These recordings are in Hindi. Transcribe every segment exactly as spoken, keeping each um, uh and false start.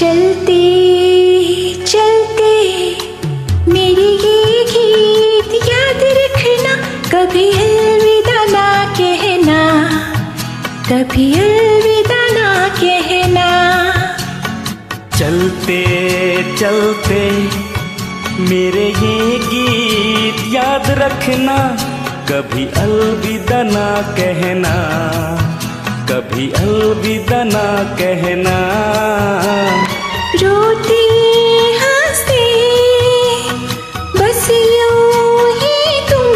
चलते चलते मेरी ये गीत याद रखना, कभी अलविदा ना कहना, कभी अलविदा ना कहना। चलते चलते मेरे ये गीत याद रखना, कभी अलविदा ना कहना, कभी अलविदा ना कहना। रोते हंसते बस यूं ही तुम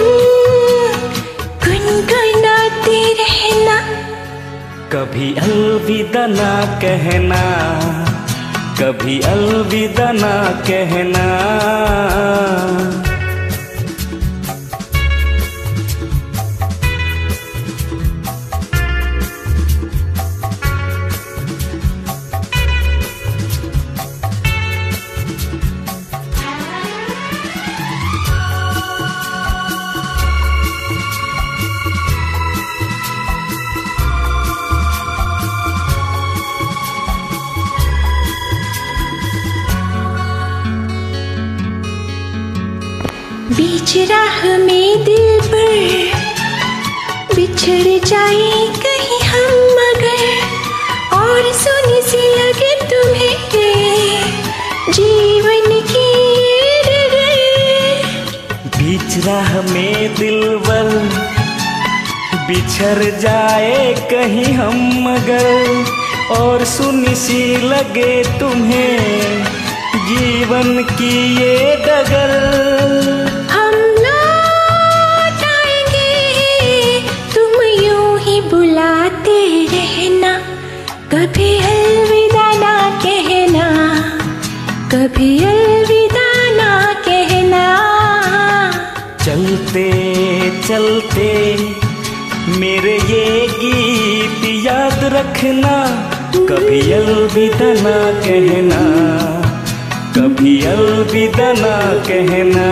गुनगुनाते रहना, कभी अलविदा ना कहना, कभी अलविदा ना कहना। बीच राह में दिल पर बिछड़ जाए कहीं हम मगर, और सोने से लगे तुम्हें जीवन की डगर। बीच राह में दिल पर बिछड़ जाए कहीं हम मगर, और सोने से लगे तुम्हें जीवन की ये डगर। कभी अलविदा ना कहना, कभी अलविदा ना कहना। चलते चलते मेरे ये गीत याद रखना, कभी अलविदा ना कहना, कभी अलविदा ना कहना।